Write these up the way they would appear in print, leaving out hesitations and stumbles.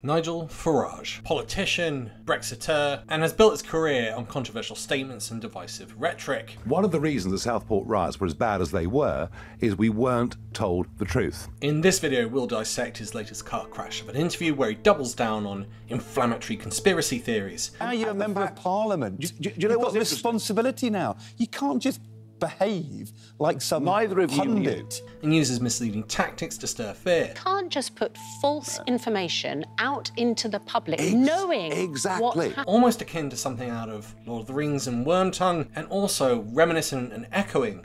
Nigel Farage, politician, Brexiteer, and has built his career on controversial statements and divisive rhetoric. One of the reasons the Southport riots were as bad as they were is we weren't told the truth. In this video, we'll dissect his latest car crash of an interview where he doubles down on inflammatory conspiracy theories. Are you a member of Parliament? Do you know what responsibility now? You can't just behave like some pundit. And uses misleading tactics to stir fear. You can't just put false information out into the public knowing exactly what. Almost akin to something out of Lord of the Rings and Wormtongue, and also reminiscent and echoing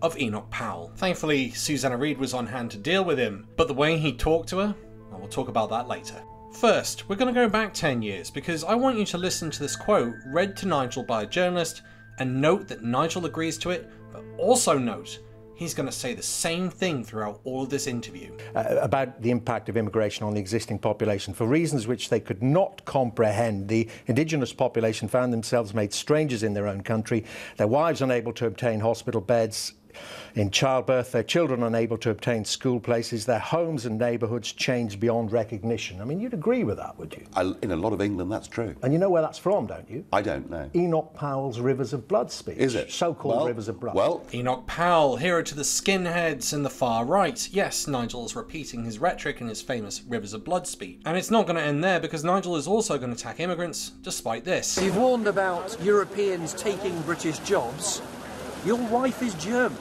of Enoch Powell. Thankfully, Susanna Reid was on hand to deal with him, but the way he talked to her, well, we'll talk about that later. First, we're going to go back 10 years because I want you to listen to this quote read to Nigel by a journalist, and note that Nigel agrees to it, but also note he's going to say the same thing throughout all of this interview. About the impact of immigration on the existing population. For reasons which they could not comprehend, the indigenous population found themselves made strangers in their own country, their wives unable to obtain hospital beds in childbirth, their children unable to obtain school places, their homes and neighbourhoods changed beyond recognition. I mean, you'd agree with that, would you? In a lot of England, that's true. And you know where that's from, don't you? I don't know. Enoch Powell's Rivers of Blood speech. Is it? So-called Rivers of Blood. Well, Enoch Powell, hero to the skinheads and the far right. Yes, Nigel's repeating his rhetoric in his famous Rivers of Blood speech. And it's not going to end there, because Nigel is also going to attack immigrants, despite this. You've warned about Europeans taking British jobs. Your wife is German.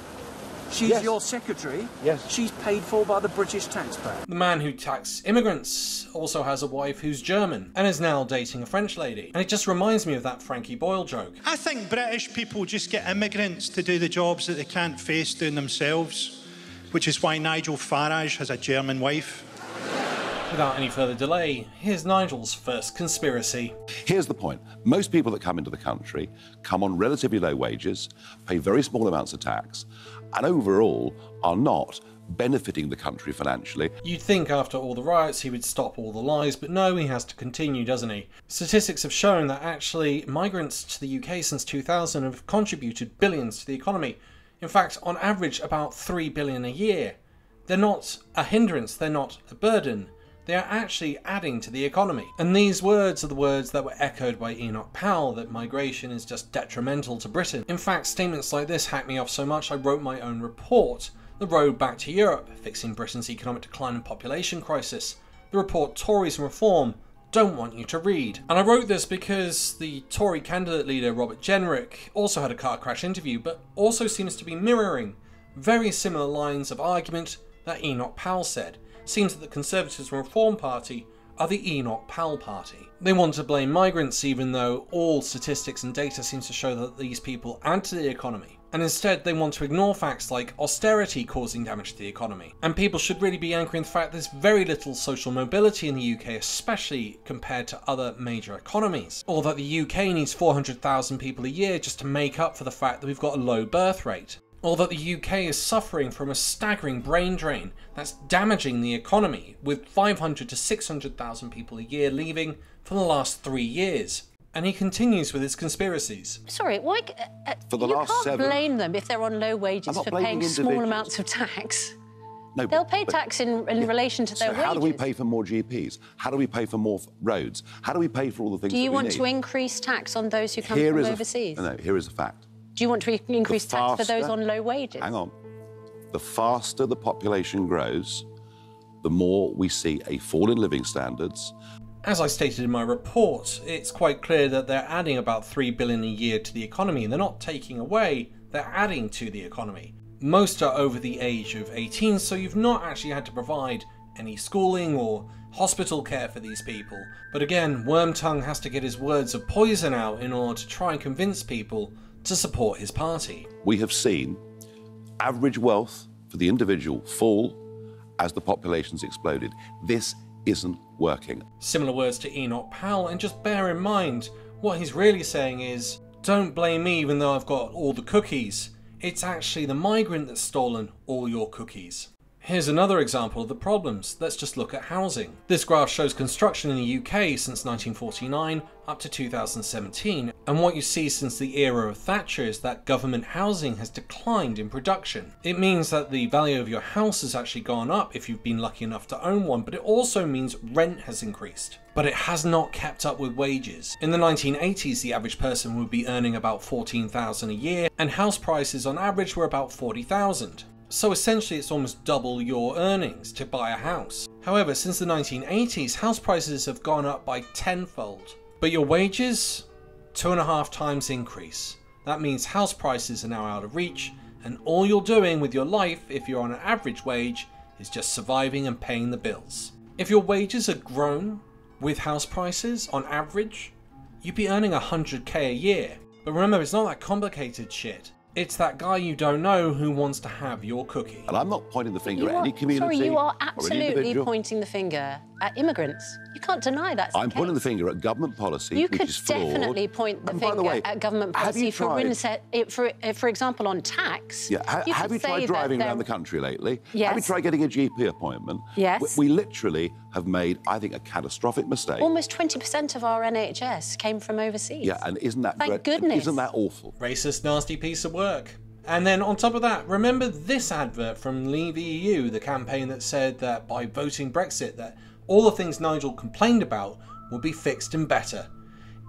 She's your secretary. Yes. She's paid for by the British taxpayer. The man who taxed immigrants also has a wife who's German and is now dating a French lady. And it just reminds me of that Frankie Boyle joke. I think British people just get immigrants to do the jobs that they can't face doing themselves, which is why Nigel Farage has a German wife. Without any further delay, here's Nigel's first conspiracy. Here's the point. Most people that come into the country come on relatively low wages, pay very small amounts of tax, and overall are not benefiting the country financially. You'd think after all the riots he would stop all the lies, but no, he has to continue, doesn't he? Statistics have shown that actually migrants to the UK since 2000 have contributed billions to the economy. In fact, on average, about $3 billion a year. They're not a hindrance, they're not a burden. They are actually adding to the economy. And these words are the words that were echoed by Enoch Powell, that migration is just detrimental to Britain. In fact, statements like this hacked me off so much I wrote my own report, The Road Back to Europe, Fixing Britain's Economic Decline and Population Crisis. The report Tories and Reform don't want you to read. And I wrote this because the Tory candidate leader, Robert Jenrick, also had a car crash interview, but also seems to be mirroring very similar lines of argument that Enoch Powell said. Seems that the Conservatives and Reform Party are the Enoch Powell Party. They want to blame migrants, even though all statistics and data seems to show that these people add to the economy. And instead, they want to ignore facts like austerity causing damage to the economy. And people should really be anchoring the fact there's very little social mobility in the UK, especially compared to other major economies. Or that the UK needs 400,000 people a year just to make up for the fact that we've got a low birth rate. Or that the UK is suffering from a staggering brain drain that's damaging the economy, with 500 to 600,000 people a year leaving for the last 3 years. And he continues with his conspiracies. Sorry, why? For the last seven. You can't blame them if they're on low wages for paying small amounts of tax. No, they'll pay tax in relation to their wages. How do we pay for more GPs? How do we pay for more roads? How do we pay for all the things that we need? Do you want to increase tax on those who come from overseas? No, here is a fact. Do you want to increase tax for those on low wages? Hang on. The faster the population grows, the more we see a fall in living standards. As I stated in my report, it's quite clear that they're adding about $3 billion a year to the economy, and they're not taking away, they're adding to the economy. Most are over the age of 18, so you've not actually had to provide any schooling or hospital care for these people. But again, Wormtongue has to get his words of poison out in order to try and convince people to support his party. We have seen average wealth for the individual fall as the population's exploded. This isn't working. Similar words to Enoch Powell, and just bear in mind, what he's really saying is, don't blame me even though I've got all the cookies. It's actually the migrant that's stolen all your cookies. Here's another example of the problems. Let's just look at housing. This graph shows construction in the UK since 1949 up to 2017, and what you see since the era of Thatcher is that government housing has declined in production. It means that the value of your house has actually gone up if you've been lucky enough to own one, but it also means rent has increased. But it has not kept up with wages. In the 1980s, the average person would be earning about $14,000 a year, and house prices on average were about $40,000. So essentially it's almost double your earnings to buy a house. However, since the 1980s, house prices have gone up by tenfold. But your wages? 2.5 times increase. That means house prices are now out of reach, and all you're doing with your life, if you're on an average wage, is just surviving and paying the bills. If your wages had grown with house prices on average, you'd be earning 100k a year. But remember, it's not that complicated shit. It's that guy you don't know who wants to have your cookie. And I'm not pointing the finger at any community. Sorry, you are absolutely pointing the finger at immigrants. You can't deny that. I'm pointing the finger at government policy, which is flawed. You could definitely point the finger at government policy, for example, on tax. Yeah. Have you tried driving around the country lately? Yes. Have you tried getting a GP appointment? Yes. We literally have made, I think, a catastrophic mistake. Almost 20% of our NHS came from overseas. Yeah, and isn't that... Thank goodness. Isn't that awful? Racist, nasty piece of work. And then on top of that, remember this advert from Leave EU, the campaign that said that by voting Brexit, that all the things Nigel complained about would be fixed and better.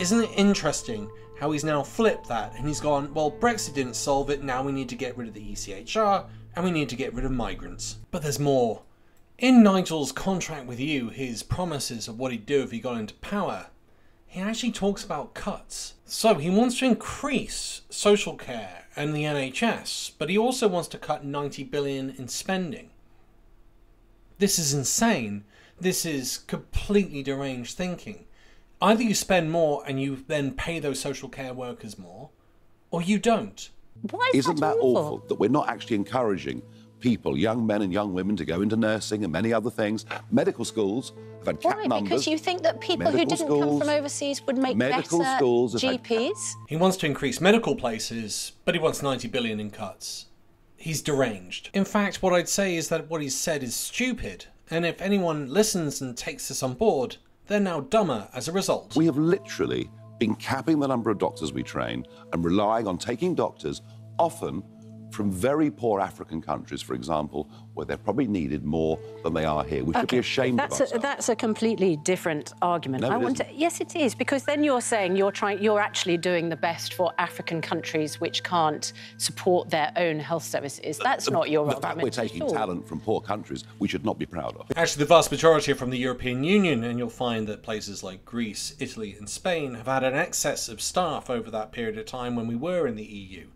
Isn't it interesting how he's now flipped that and he's gone, well, Brexit didn't solve it, now we need to get rid of the ECHR and we need to get rid of migrants. But there's more. In Nigel's contract with EU, his promises of what he'd do if he got into power, he actually talks about cuts. So he wants to increase social care and the NHS, but he also wants to cut 90 billion in spending. This is insane. This is completely deranged thinking. Either you spend more and you then pay those social care workers more, or you don't. Why is that awful that we're not actually encouraging people, young men and young women, to go into nursing and many other things? Medical schools have had cap numbers. Why? Because you think that people who didn't come from overseas would make better GPs? He wants to increase medical places, but he wants 90 billion in cuts. He's deranged. In fact, what I'd say is that what he's said is stupid, and if anyone listens and takes this on board, they're now dumber as a result. We have literally been capping the number of doctors we train and relying on taking doctors, often from very poor African countries, for example, where they're probably needed more than they are here. We should be ashamed of ourselves. That's a completely different argument. No, yes, it is, because then you're saying you're actually doing the best for African countries which can't support their own health services. That's not your argument. The fact we're taking talent from poor countries, we should not be proud of. Actually, the vast majority are from the European Union, and you'll find that places like Greece, Italy and Spain have had an excess of staff over that period of time when we were in the EU.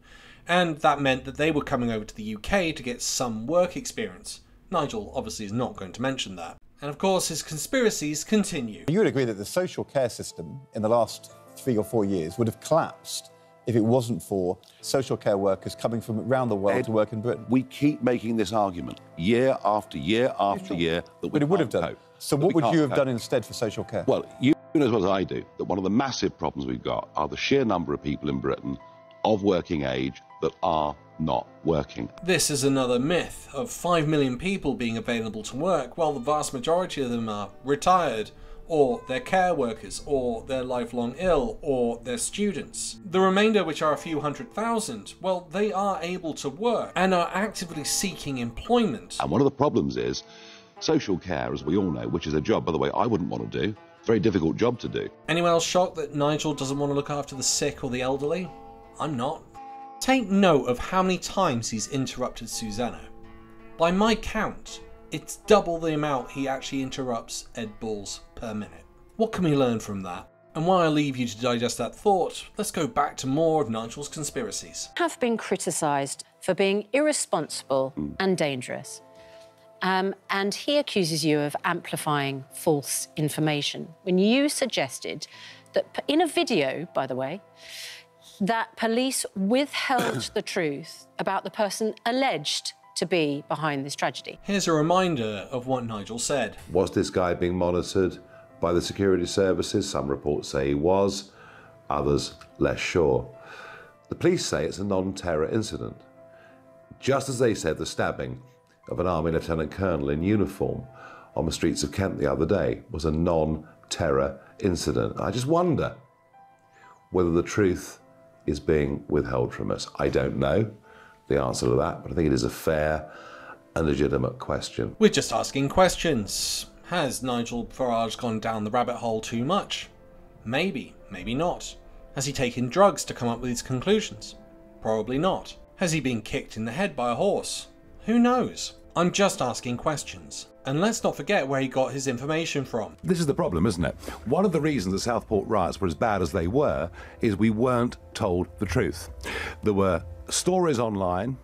And that meant that they were coming over to the UK to get some work experience. Nigel obviously is not going to mention that. And of course, his conspiracies continue. You would agree that the social care system in the last 3 or 4 years would have collapsed if it wasn't for social care workers coming from around the world to work in Britain. We keep making this argument year after year after year that we would have done. So what would you have done instead for social care? Well, you know as well as I do that one of the massive problems we've got are the sheer number of people in Britain of working age that are not working. This is another myth of 5 million people being available to work, while the vast majority of them are retired, or they're care workers, or they're lifelong ill, or they're students. The remainder, which are a few 100,000, well, they are able to work and are actively seeking employment. And one of the problems is social care, as we all know, which is a job, by the way, I wouldn't want to do. Very difficult job to do. Anyone else shocked that Nigel doesn't want to look after the sick or the elderly? I'm not. Take note of how many times he's interrupted Susanna. By my count, it's double the amount he actually interrupts Ed Balls per minute. What can we learn from that? And while I leave you to digest that thought, let's go back to more of Nigel's conspiracies. Have been criticised for being irresponsible and dangerous. And he accuses you of amplifying false information. When you suggested that, in a video, by the way, that police withheld the truth about the person alleged to be behind this tragedy. Here's a reminder of what Nigel said. Was this guy being monitored by the security services? Some reports say he was, others less sure. The police say it's a non-terror incident. Just as they said the stabbing of an Army Lieutenant Colonel in uniform on the streets of Kent the other day was a non-terror incident. I just wonder whether the truth is being withheld from us. I don't know the answer to that, but I think it is a fair and legitimate question. We're just asking questions. Has Nigel Farage gone down the rabbit hole too much? Maybe, maybe not. Has he taken drugs to come up with his conclusions? Probably not. Has he been kicked in the head by a horse? Who knows? I'm just asking questions. And let's not forget where he got his information from. This is the problem, isn't it? One of the reasons the Southport riots were as bad as they were is we weren't told the truth. There were stories online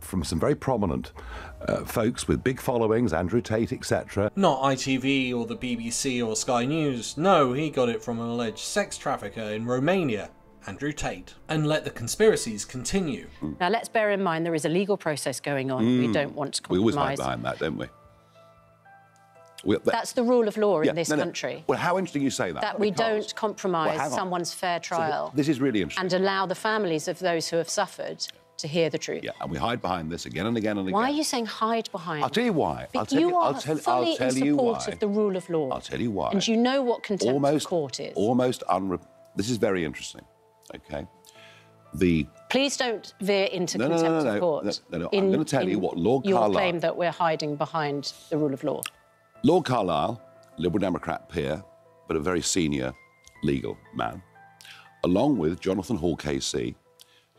from some very prominent folks with big followings, Andrew Tate, etc. Not ITV or the BBC or Sky News. No, he got it from an alleged sex trafficker in Romania, Andrew Tate. And let the conspiracies continue. Now let's bear in mind there is a legal process going on. We don't want to compromise. We always hide behind that, don't we? That's the rule of law in this country. Well, how interesting you say that. That we don't compromise someone's fair trial. So this is really interesting. And allow the families of those who have suffered to hear the truth. Yeah, and we hide behind this again and again and again. Why are you saying hide behind? I'll tell you why. But you are fully in support of the rule of law. I'll tell you why. And you know what contempt of court is. This is very interesting, OK? Please don't veer into contempt of court. I'm going to tell you what Lord Carlisle... Your claim that we're hiding behind the rule of law. Lord Carlisle, Liberal Democrat peer, but a very senior legal man, along with Jonathan Hall KC,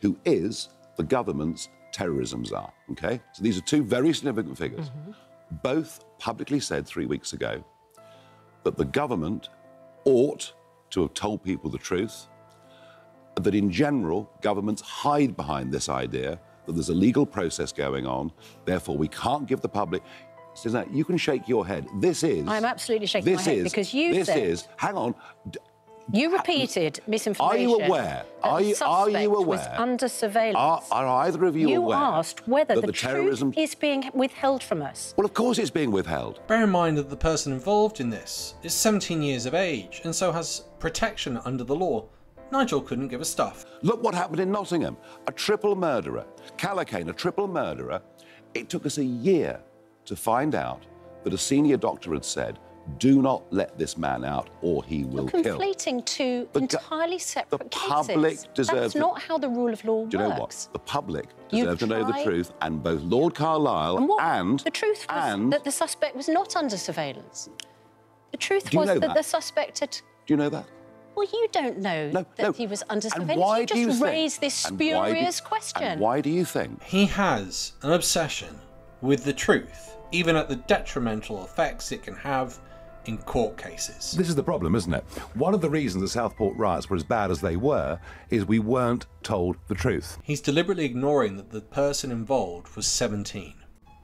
who is the government's terrorism czar, OK? So these are two very significant figures. Both publicly said 3 weeks ago that the government ought to have told people the truth, that in general, governments hide behind this idea that there's a legal process going on, therefore we can't give the public... Susanna, you can shake your head. This is... I'm absolutely shaking my head because you said... This is... Hang on. You repeated misinformation. Are you aware? Are you aware? Was under surveillance. Are either of you, aware? You asked whether the truth is being withheld from us. Well, of course it's being withheld. Bear in mind that the person involved in this is 17 years of age and so has protection under the law. Nigel couldn't give a stuff. Look what happened in Nottingham. A triple murderer. Callacane, a triple murderer. It took us a year to find out that a senior doctor had said, do not let this man out or he will kill. You're conflating two entirely separate cases. The public deserves... That's not how the rule of law works. Do you know what? The public deserves to know the truth, and both Lord Carlisle and... The truth was that the suspect was not under surveillance. The truth was that the suspect had... Do you know that? Well, you don't know that he was under surveillance. You just raised this spurious question. And why do you think? He has an obsession with the truth, even at the detrimental effects it can have in court cases. This is the problem, isn't it? One of the reasons the Southport riots were as bad as they were is we weren't told the truth. He's deliberately ignoring that the person involved was 17.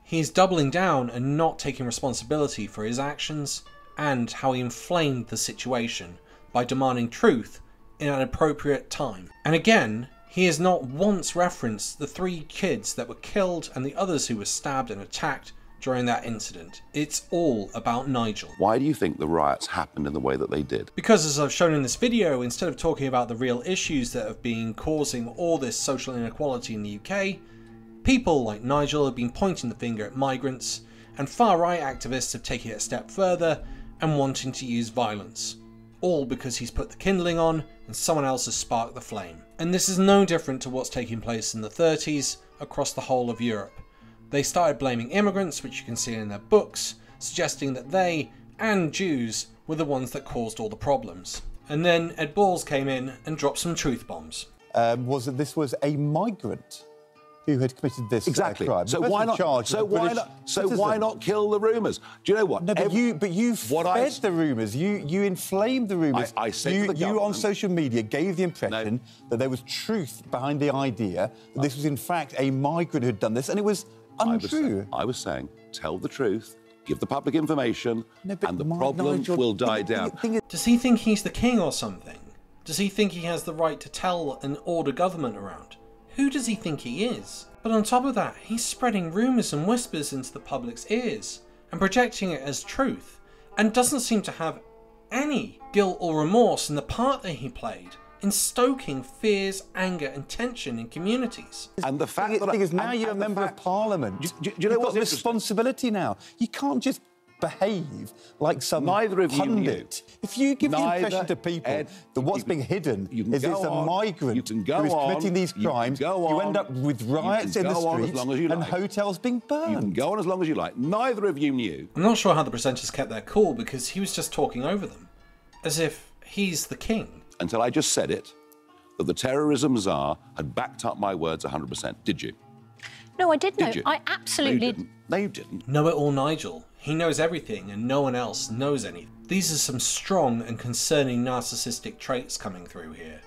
He's doubling down and not taking responsibility for his actions and how he inflamed the situation by demanding truth in an appropriate time. And again, he has not once referenced the three kids that were killed and the others who were stabbed and attacked during that incident. It's all about Nigel. Why do you think the riots happened in the way that they did? Because, as I've shown in this video, instead of talking about the real issues that have been causing all this social inequality in the UK, people like Nigel have been pointing the finger at migrants, and far-right activists have taken it a step further and wanting to use violence. All because he's put the kindling on and someone else has sparked the flame. And this is no different to what's taking place in the 30s across the whole of Europe. They started blaming immigrants, which you can see in their books, suggesting that they and Jews were the ones that caused all the problems. And then Ed Balls came in and dropped some truth bombs. Was that this was a migrant who had committed this crime. So why not? Why not kill the rumours? Do you know what? No, but you fed the rumours. You inflamed the rumours. I said to the government, you on social media gave the impression that there was truth behind the idea that this was in fact a migrant who had done this, and it was untrue. I was saying, tell the truth, give the public information, and the problem will die down. Does he think he's the king or something? Does he think he has the right to tell and order government around? Who does he think he is? But on top of that, he's spreading rumours and whispers into the public's ears and projecting it as truth, and doesn't seem to have any guilt or remorse in the part that he played in stoking fears, anger and tension in communities. And the fact that is now you're a member of Parliament. Do you know what responsibility now? You can't just behave like some pundit. If you give the impression to people that what's being hidden is it's a migrant who is committing these crimes, you end up with riots in the streets and hotels being burned. You can go on as long as you like. Neither of you knew. I'm not sure how the presenters kept their cool because he was just talking over them, as if he's the king. Until I just said it, that the terrorism czar had backed up my words 100%. Did you? No, I did know. I absolutely... No, you didn't. Know-it-all Nigel. He knows everything and no one else knows anything. These are some strong and concerning narcissistic traits coming through here,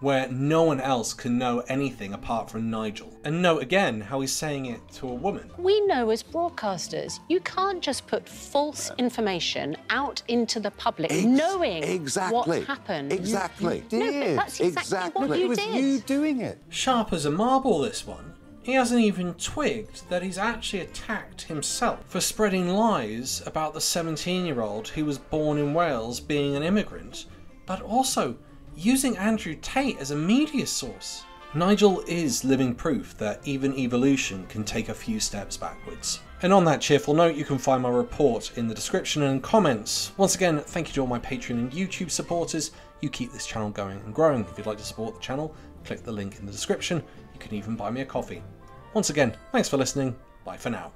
where no one else can know anything apart from Nigel. And note again how he's saying it to a woman. We know as broadcasters, you can't just put false information out into the public knowing what happened. Exactly. No, but that's exactly what you did. It was you doing it. Sharp as a marble, this one. He hasn't even twigged that he's actually attacked himself for spreading lies about the 17-year-old who was born in Wales being an immigrant, but also using Andrew Tate as a media source. Nigel is living proof that even evolution can take a few steps backwards. And on that cheerful note, you can find my report in the description and comments. Once again, thank you to all my Patreon and YouTube supporters. You keep this channel going and growing. If you'd like to support the channel, click the link in the description. You can even buy me a coffee. Once again, thanks for listening. Bye for now.